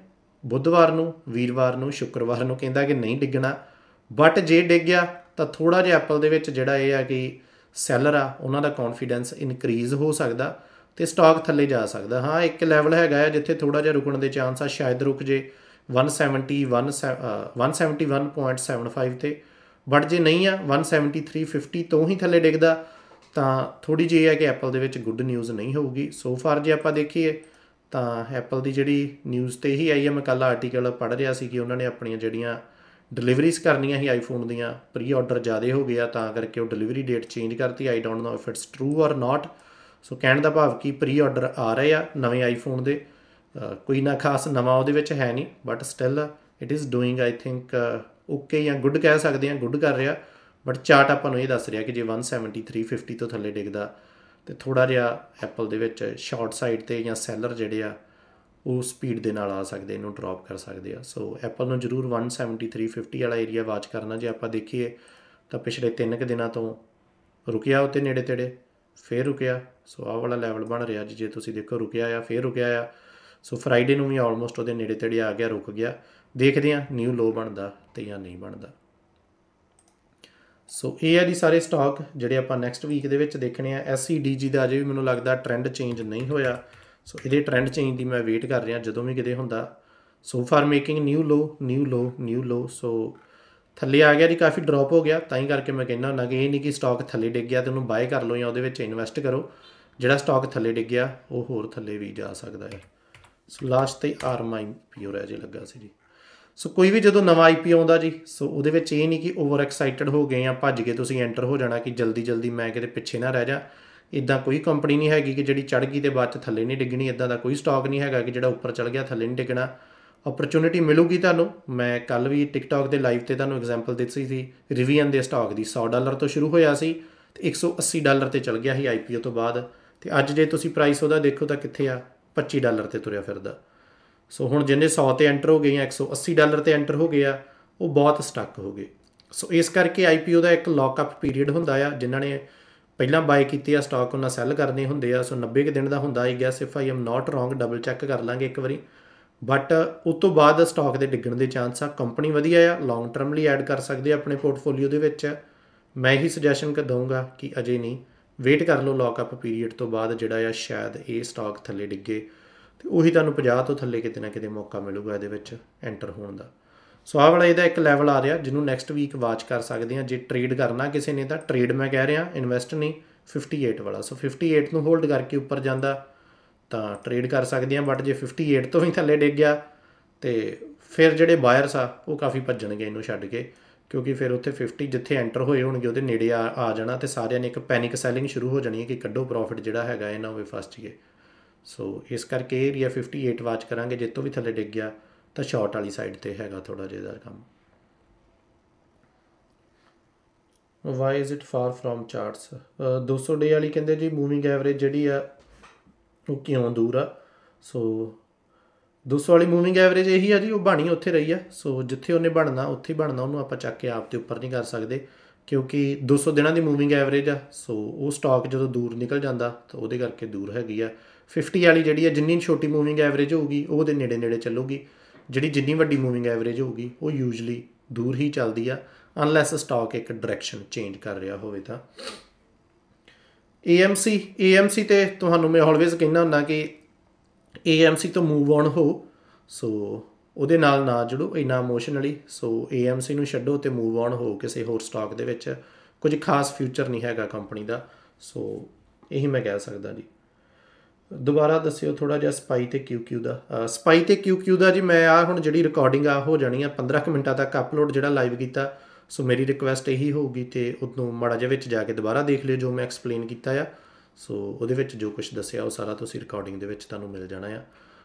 ਬੁੱਧਵਾਰ ਨੂੰ, ਵੀਰਵਾਰ ਨੂੰ, ਸ਼ੁੱਕਰਵਾਰ ਨੂੰ ਕਹਿੰਦਾ ਕਿ ਨਹੀਂ ਡਿੱਗਣਾ, ਬਟ ਜੇ ਡਿੱਗ ਗਿਆ ਤਾਂ ਥੋੜ੍ਹਾ ਜਿਹਾ ਐਪਲ ਦੇ ਵਿੱਚ ਜਿਹੜਾ ਇਹ ਆ ਕਿ ਸੈਲਰ ਆ ਉਹਨਾਂ ਦਾ ਕੌਨਫੀਡੈਂਸ ਇਨਕਰੀਜ਼ ਹੋ ਸਕਦਾ ਅਤੇ ਸਟਾਕ ਥੱਲੇ ਜਾ ਸਕਦਾ। ਹਾਂ, ਇੱਕ ਲੈਵਲ ਹੈਗਾ ਹੈ ਜਿੱਥੇ ਥੋੜ੍ਹਾ ਜਿਹਾ ਰੁਕਣ ਦੇ ਚਾਂਸ ਆ, ਸ਼ਾਇਦ ਰੁਕ ਜੇ ਇੱਕ ਸੌ ਸੱਤਰ ਇੱਕ ਸੌ ਸੱਤਰ ਪੁਆਇੰਟ ਸੱਤ ਪੰਜ ਤੇ, ਬਟ ਜੇ ਨਹੀਂ ਆ ਇੱਕ ਸੌ ਸੱਤਰ ਤਿੰਨ ਸੌ ਪੰਜਾਹ ਤੋਂ ਹੀ ਥੱਲੇ ਡਿੱਗਦਾ ਤਾਂ ਥੋੜ੍ਹੀ ਜਿਹੀ ਹੈ ਕਿ ਐਪਲ ਦੇ ਵਿੱਚ ਗੁੱਡ ਨਿਊਜ਼ ਨਹੀਂ ਹੋਊਗੀ। ਸੋ ਫਾਰ ਜੇ ਆਪਾਂ ਦੇਖੀਏ ਤਾਂ ਐਪਲ ਦੀ ਜਿਹੜੀ ਨਿਊਜ਼ 'ਤੇ ਹੀ ਆਈ ਹੈ, ਮੈਂ ਕੱਲ੍ਹ ਆਰਟੀਕਲ ਪੜ੍ਹ ਰਿਹਾ ਸੀ ਕਿ ਉਹਨਾਂ ਨੇ ਆਪਣੀਆਂ ਜਿਹੜੀਆਂ ਡਿਲੀਵਰੀਜ਼ ਕਰਨੀਆਂ ਸੀ ਆਈਫੋਨ ਦੀਆਂ, ਪ੍ਰੀ ਆਰਡਰ ਜ਼ਿਆਦਾ ਹੋ ਗਿਆ ਤਾਂ ਕਰਕੇ ਉਹ ਡਿਲੀਵਰੀ ਡੇਟ ਚੇਂਜ ਕਰਤੀ। I don't know if it's true or not. ਸੋ ਕਹਿਣ ਦਾ ਭਾਵ ਕਿ ਪ੍ਰੀ ਆਰਡਰ ਆ ਰਹੇ ਆ ਨਵੇਂ ਆਈਫੋਨ ਦੇ, ਕੋਈ ਨਾ ਖਾਸ ਨਵਾਂ ਉਹਦੇ ਵਿੱਚ ਹੈ ਨਹੀਂ, but still it is doing I think okay ਜਾਂ ਗੁੱਡ ਕਹਿ ਸਕਦੇ ਹਾਂ, ਗੁੱਡ ਕਰ ਰਿਹਾ। ਬਟ ਚਾਰਟ ਆਪਾਂ ਨੂੰ ਇਹ ਦੱਸ ਰਿਹਾ ਕਿ ਜੇ ਇੱਕ ਸੌ ਸੱਤਰ ਤਿੰਨ ਸੌ ਪੰਜਾਹ ਤੋਂ ਥੱਲੇ ਡਿੱਗਦਾ ਤਾਂ ਥੋੜ੍ਹਾ ਜਿਹਾ ਐਪਲ ਦੇ ਵਿੱਚ ਸ਼ਾਰਟ ਸਾਈਡ 'ਤੇ ਜਾਂ ਸੈਲਰ ਜਿਹੜੇ ਆ ਉਹ ਸਪੀਡ ਦੇ ਨਾਲ ਆ ਸਕਦੇ, ਇਹਨੂੰ ਡਰੋਪ ਕਰ ਸਕਦੇ ਆ। ਸੋ ਐਪਲ ਨੂੰ ਜ਼ਰੂਰ ਇੱਕ ਸੌ ਸੱਤਰ ਤਿੰਨ ਸੌ ਪੰਜਾਹ ਵਾਲਾ ਏਰੀਆ ਵਾਚ ਕਰਨਾ। ਜੇ ਆਪਾਂ ਦੇਖੀਏ ਤਾਂ ਪਿਛਲੇ ਤਿੰਨ ਕੁ ਦਿਨਾਂ ਤੋਂ ਰੁਕਿਆ ਉੱਤੇ ਨੇੜੇ ਤੇੜੇ, ਫਿਰ ਰੁਕਿਆ। ਸੋ ਆਹ ਵਾਲਾ ਲੈਵਲ ਬਣ ਰਿਹਾ ਜੀ, ਜੇ ਤੁਸੀਂ ਦੇਖੋ ਰੁਕਿਆ ਆ, ਫਿਰ ਰੁਕਿਆ ਆ। ਸੋ ਫਰਾਈਡੇ ਨੂੰ ਵੀ ਆਲਮੋਸਟ ਉਹਦੇ ਨੇੜੇ ਤੇੜੇ ਆ ਗਿਆ, ਰੁਕ ਗਿਆ। ਦੇਖਦੇ ਹਾਂ ਨਿਊ ਲੋ ਬਣਦਾ ਅਤੇ ਜਾਂ ਨਹੀਂ ਬਣਦਾ। ਸੋ ਇਹ ਆ ਜੀ ਸਾਰੇ ਸਟਾਕ ਜਿਹੜੇ ਆਪਾਂ ਨੈਕਸਟ ਵੀਕ ਦੇ ਵਿੱਚ ਦੇਖਣੇ ਆ। ਐਸ ਸੀ ਡੀ ਜੀ ਦਾ ਅਜੇ ਵੀ ਮੈਨੂੰ ਲੱਗਦਾ ਟਰੈਂਡ ਚੇਂਜ ਨਹੀਂ ਹੋਇਆ, ਸੋ ਇਹਦੇ ਟਰੈਂਡ ਚੇਂਜ ਦੀ ਮੈਂ ਵੇਟ ਕਰ ਰਿਹਾ ਜਦੋਂ ਵੀ ਕਿਤੇ ਹੁੰਦਾ। So for making new low, new low, new low. So ਥੱਲੇ ਆ ਗਿਆ ਜੀ, ਕਾਫੀ ਡਰੋਪ ਹੋ ਗਿਆ, ਤਾਂ ਹੀ ਕਰਕੇ ਮੈਂ ਕਹਿੰਦਾ ਹੁੰਦਾ ਕਿ ਇਹ ਨਹੀਂ ਕਿ ਸਟਾਕ ਥੱਲੇ ਡਿੱਗ ਗਿਆ ਅਤੇ ਉਹਨੂੰ ਬਾਏ ਕਰ ਲਓ ਜਾਂ ਉਹਦੇ ਵਿੱਚ ਇਨਵੈਸਟ ਕਰੋ। ਜਿਹੜਾ ਸਟਾਕ ਥੱਲੇ ਡਿੱਗ ਗਿਆ ਉਹ ਹੋਰ ਥੱਲੇ ਵੀ ਜਾ ਸਕਦਾ ਹੈ। ਸੋ ਲਾਸਟ 'ਤੇ ਆਰਮ ਆਈ ਪੀ ਓ ਰਹਿ ਜੇ ਲੱਗਾ ਸੀ ਜੀ। ਸੋ ਕੋਈ ਵੀ ਜਦੋਂ ਨਵਾਂ ਆਈ ਪੀ ਓ ਆਉਂਦਾ ਜੀ, ਸੋ ਉਹਦੇ ਵਿੱਚ ਇਹ ਨਹੀਂ ਕਿ ਓਵਰ ਐਕਸਾਈਟਡ ਹੋ ਗਏ ਜਾਂ ਭੱਜ ਕੇ ਤੁਸੀਂ ਐਂਟਰ ਹੋ ਜਾਣਾ ਕਿ ਜਲਦੀ ਜਲਦੀ ਮੈਂ ਕਿਤੇ ਪਿੱਛੇ ਨਾ ਰਹਿ ਜਾ। ਇੱਦਾਂ ਕੋਈ ਕੰਪਨੀ ਨਹੀਂ ਹੈਗੀ ਕਿ ਜਿਹੜੀ ਚੜ੍ਹ ਗਈ ਅਤੇ ਬਾਅਦ 'ਚ ਥੱਲੇ ਨਹੀਂ ਡਿੱਗਣੀ। ਇੱਦਾਂ ਦਾ ਕੋਈ ਸਟਾਕ ਨਹੀਂ ਹੈਗਾ ਕਿ ਜਿਹੜਾ ਉੱਪਰ ਚੜ੍ਹ ਗਿਆ ਥੱਲੇ ਨਹੀਂ ਡਿੱਗਣਾ। ਓਪਰਚੁਨਿਟੀ ਮਿਲੂਗੀ ਤੁਹਾਨੂੰ। ਮੈਂ ਕੱਲ੍ਹ ਵੀ ਟਿਕਟੋਕ ਦੇ ਲਾਈਵ 'ਤੇ ਤੁਹਾਨੂੰ ਐਗਜ਼ਾਮਪਲ ਦਿੱਤੀ ਸੀ ਰਿਵੀਅਨ ਦੇ ਸਟਾਕ ਦੀ। ਸੌ ਡਾਲਰ ਤੋਂ ਸ਼ੁਰੂ ਹੋਇਆ ਸੀ ਅਤੇ ਇੱਕ ਸੌ ਅੱਸੀ ਡਾਲਰ 'ਤੇ ਚਲ ਗਿਆ ਸੀ ਆਈ ਪੀ ਓ ਤੋਂ ਬਾਅਦ, ਅਤੇ ਅੱਜ ਜੇ ਤੁਸੀਂ ਪ੍ਰਾਈਸ ਉਹਦਾ ਦੇਖੋ ਤਾਂ ਕਿੱਥੇ ਆ, ਪੱਚੀ ਡਾਲਰ 'ਤੇ ਤੁਰਿਆ ਫਿਰਦਾ। ਸੋ ਹੁਣ ਜਿਹਨੇ ਸੌ 'ਤੇ ਐਂਟਰ ਹੋ ਗਏ ਜਾਂ ਇੱਕ ਸੌ ਅੱਸੀ ਡਾਲਰ 'ਤੇ ਐਂਟਰ ਹੋ ਗਏ ਆ, ਉਹ ਬਹੁਤ ਸਟਕ ਹੋ ਗਏ। ਸੋ ਇਸ ਕਰਕੇ ਆਈ ਪੀ ਓ ਦਾ ਇੱਕ ਲੌਕਅਪ ਪੀਰੀਅਡ ਹੁੰਦਾ ਆ। ਜਿਨ੍ਹਾਂ ਨੇ ਪਹਿਲਾਂ ਬਾਏ ਕੀਤੀ ਆ ਸਟਾਕ ਉਹਨਾਂ ਸੈੱਲ ਕਰਨੇ ਹੁੰਦੇ ਆ। ਸੋ ਨੱਬੇ ਕੁ ਦਿਨ ਦਾ ਹੁੰਦਾ I guess, if I am not wrong, double check ਕਰ ਲਾਂਗੇ ਇੱਕ ਵਾਰੀ। ਬਟ ਉਸ ਤੋਂ ਬਾਅਦ ਸਟਾਕ ਦੇ ਡਿੱਗਣ ਦੇ ਚਾਂਸ ਆ। ਕੰਪਨੀ ਵਧੀਆ ਆ, ਲੌਂਗ ਟਰਮ ਲਈ ਐਡ ਕਰ ਸਕਦੇ ਆਪਣੇ ਪੋਰਟਫੋਲੀਓ ਦੇ ਵਿੱਚ। ਮੈਂ ਇਹੀ ਸੁਜੈਸ਼ਨ ਦਊਂਗਾ ਕਿ ਅਜੇ ਨਹੀਂ, ਵੇਟ ਕਰ ਲਓ ਲੌਕਅਪ ਪੀਰੀਅਡ ਤੋਂ ਬਾਅਦ ਜਿਹੜਾ ਆ ਸ਼ਾਇਦ ਇਹ ਸਟਾਕ ਥੱਲੇ ਡਿੱਗੇ, ਅਤੇ ਉਹੀ ਤੁਹਾਨੂੰ ਪੰਜਾਹ ਤੋਂ ਥੱਲੇ ਕਿਤੇ ਨਾ ਕਿਤੇ ਮੌਕਾ ਮਿਲੂਗਾ ਇਹਦੇ ਵਿੱਚ ਐਂਟਰ ਹੋਣ ਦਾ। ਸੋ ਆਹ ਵਾਲਾ ਇਹਦਾ ਇੱਕ ਲੈਵਲ ਆ ਰਿਹਾ ਜਿਹਨੂੰ ਨੈਕਸਟ ਵੀਕ ਵਾਚ ਕਰ ਸਕਦੇ ਹਾਂ। ਜੇ ਟਰੇਡ ਕਰਨਾ ਕਿਸੇ ਨੇ ਤਾਂ ਟਰੇਡ ਮੈਂ ਕਹਿ ਰਿਹਾ, ਇਨਵੈਸਟ ਨਹੀਂ, ਅਠਵੰਜਾ ਵਾਲਾ। ਸੋ ਅਠਵੰਜਾ ਨੂੰ ਹੋਲਡ ਕਰਕੇ ਉੱਪਰ ਜਾਂਦਾ ਤਾਂ ਟਰੇਡ ਕਰ ਸਕਦੇ ਹਾਂ, ਬਟ ਜੇ ਅਠਵੰਜਾ ਤੋਂ ਵੀ ਥੱਲੇ ਡਿੱਗ ਗਿਆ ਅਤੇ ਫਿਰ ਜਿਹੜੇ ਬਾਇਰਸ ਆ ਉਹ ਕਾਫੀ ਭੱਜਣਗੇ ਇਹਨੂੰ ਛੱਡ ਕੇ, ਕਿਉਂਕਿ ਫਿਰ ਉੱਥੇ ਅਠਵੰਜਾ ਜਿੱਥੇ ਐਂਟਰ ਹੋਏ ਹੋਣਗੇ ਉਹਦੇ ਨੇੜੇ ਆ ਆ ਜਾਣਾ ਅਤੇ ਸਾਰਿਆਂ ਨੇ ਇੱਕ ਪੈਨਿਕ ਸੈਲਿੰਗ ਸ਼ੁਰੂ ਹੋ ਜਾਣੀ ਹੈ ਕਿ ਕੱਢੋ ਪ੍ਰੋਫਿਟ ਜਿਹੜਾ ਹੈਗਾ ਇਹ ਨਾ ਹੋਵੇ ਫਸਟ ਗਏ। ਸੋ ਇਸ ਕਰਕੇ ਏਰੀਆ ਅਠਵੰਜਾ ਵਾਚ ਕਰਾਂਗੇ। ਜੇ ਤੋਂ ਵੀ ਥੱਲੇ ਡਿੱਗ ਗਿਆ ਤਾਂ ਸ਼ਾਰਟ ਵਾਲੀ ਸਾਈਡ 'ਤੇ ਹੈਗਾ ਥੋੜ੍ਹਾ ਜਿਹਾ ਇਹਦਾ ਕੰਮ। Why is it far from charts? ਦੋ ਸੌ ਡੇ ਵਾਲੀ ਕਹਿੰਦੇ ਜੀ ਮੂਵਿੰਗ ਐਵਰੇਜ ਜਿਹੜੀ ਆ ਉਹ ਕਿਉਂ ਦੂਰ ਆ? ਸੋ ਦੋ ਸੌ ਵਾਲੀ ਮੂਵਿੰਗ ਐਵਰੇਜ ਇਹੀ ਆ ਜੀ, ਉਹ ਬਾਣੀ ਉੱਥੇ ਰਹੀ ਆ। ਸੋ ਜਿੱਥੇ ਉਹਨੇ ਬਣਨਾ ਉੱਥੇ ਬਣਨਾ, ਉਹਨੂੰ ਆਪਾਂ ਚੱਕ ਕੇ ਆਪ ਦੇ ਉੱਪਰ ਨਹੀਂ ਕਰ ਸਕਦੇ ਕਿਉਂਕਿ ਦੋ ਸੌ ਦਿਨਾਂ ਦੀ ਮੂਵਿੰਗ ਐਵਰੇਜ ਆ। ਸੋ ਉਹ ਸਟਾਕ ਜਦੋਂ ਦੂਰ ਨਿਕਲ ਜਾਂਦਾ ਤਾਂ ਉਹਦੇ ਕਰਕੇ ਦੂਰ ਹੈਗੀ ਆ। ਅਠਵੰਜਾ ਵਾਲੀ ਜਿਹੜੀ ਆ ਜਿੰਨੀ ਛੋਟੀ ਮੂਵਿੰਗ ਐਵਰੇਜ ਹੋਊਗੀ ਉਹਦੇ ਨੇੜੇ ਨੇੜੇ ਚੱਲੂਗੀ, ਜਿਹੜੀ ਜਿੰਨੀ ਵੱਡੀ ਮੂਵਿੰਗ ਐਵਰੇਜ ਹੋਊਗੀ ਉਹ ਯੂਜਲੀ ਦੂਰ ਹੀ ਚੱਲਦੀ ਆ, ਅਨਲੈਸ ਸਟਾਕ ਇੱਕ ਡਾਇਰੈਕਸ਼ਨ ਚੇਂਜ ਕਰ ਰਿਹਾ ਹੋਵੇ ਤਾਂ। ਏ ਐਮ ਸੀ ਏ ਐਮ ਸੀ 'ਤੇ ਤੁਹਾਨੂੰ ਮੈਂ ਆਲਵੇਜ਼ ਕਹਿੰਦਾ ਹੁੰਦਾ ਕਿ ਏ ਐਮ ਸੀ ਤੋਂ ਮੂਵ ਔਨ ਹੋ, ਸੋ ਉਹਦੇ ਨਾਲ ਨਾ ਜੁੜੋ ਇੰਨਾ emotionally. So ਏ ਐਮ ਸੀ ਨੂੰ ਛੱਡੋ ਅਤੇ ਮੂਵ ਔਨ ਹੋ ਕਿਸੇ ਹੋਰ ਸਟਾਕ ਦੇ ਵਿੱਚ। ਕੁਝ ਖਾਸ ਫਿਊਚਰ ਨਹੀਂ ਹੈਗਾ ਕੰਪਨੀ ਦਾ, ਸੋ ਇਹੀ ਮੈਂ ਕਹਿ ਸਕਦਾ ਜੀ। ਦੁਬਾਰਾ ਦੱਸਿਓ ਥੋੜਾ ਜਿਹਾ ਸਪਾਈ ਤੇ ਕਿਊਕਿਊ ਦਾ। ਸਪਾਈ ਤੇ ਕਿਊਕਿਊ ਦਾ ਜੀ ਮੈਂ ਆ ਹੁਣ ਜਿਹੜੀ ਰਿਕਾਰਡਿੰਗ ਆ ਹੋ ਜਾਣੀ ਆ ਪੰਦਰਾਂ ਕੁ ਮਿੰਟਾਂ ਤੱਕ ਅਪਲੋਡ ਜਿਹੜਾ ਲਾਈਵ ਕੀਤਾ, ਸੋ ਮੇਰੀ ਰਿਕੁਐਸਟ ਇਹੀ ਹੋਊਗੀ ਤੇ ਉਦੋਂ ਮਾੜਾ ਜਿਹਾ ਵਿੱਚ ਜਾ ਕੇ ਦੁਬਾਰਾ ਦੇਖ ਲਿਓ ਜੋ ਮੈਂ ਐਕਸਪਲੇਨ ਕੀਤਾ ਆ। ਸੋ ਉਹਦੇ ਵਿੱਚ ਜੋ ਕੁਝ ਦੱਸਿਆ ਉਹ ਸਾਰਾ ਤੁਸੀਂ ਰਿਕਾਰਡਿੰਗ ਦੇ ਵਿੱਚ ਤੁਹਾਨੂੰ ਮਿਲ ਜਾਣਾ ਆ।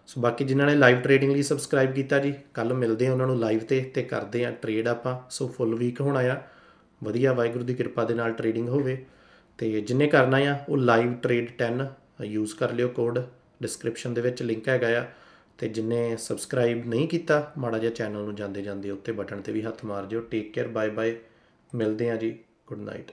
ਸੋ ਬਾਕੀ ਜਿਨ੍ਹਾਂ ਨੇ ਲਾਈਵ ਟ੍ਰੇਡਿੰਗ ਲਈ ਸਬਸਕ੍ਰਾਈਬ ਕੀਤਾ ਜੀ, ਕੱਲ੍ਹ ਮਿਲਦੇ ਆ ਉਹਨਾਂ ਨੂੰ ਲਾਈਵ 'ਤੇ ਅਤੇ ਕਰਦੇ ਆ ਟਰੇਡ ਆਪਾਂ। ਸੋ ਫੁੱਲ ਵੀਕ ਹੋਣਾ ਆ, ਵਧੀਆ ਵਾਹਿਗੁਰੂ ਦੀ ਕਿਰਪਾ ਦੇ ਨਾਲ ਟਰੇਡਿੰਗ ਹੋਵੇ। ਅਤੇ ਜਿੰਨੇ ਕਰਨਾ ਆ ਉਹ ਲਾਈਵ ਟਰੇਡ ਟੈਨ ਯੂਜ਼ ਕਰ ਲਿਓ, ਕੋਡ ਡਿਸਕ੍ਰਿਪਸ਼ਨ ਦੇ ਵਿੱਚ ਲਿੰਕ ਹੈਗਾ ਆ। ਅਤੇ ਜਿੰਨੇ ਸਬਸਕ੍ਰਾਈਬ ਨਹੀਂ ਕੀਤਾ ਮਾੜਾ ਜਿਹਾ ਚੈਨਲ ਨੂੰ ਜਾਂਦੇ ਜਾਂਦੇ ਉੱਤੇ ਬਟਨ 'ਤੇ ਵੀ ਹੱਥ ਮਾਰ ਜਿਓ। ਟੇਕ ਕੇਅਰ, ਬਾਏ ਬਾਏ, ਮਿਲਦੇ ਆ ਜੀ, ਗੁੱਡ ਨਾਈਟ।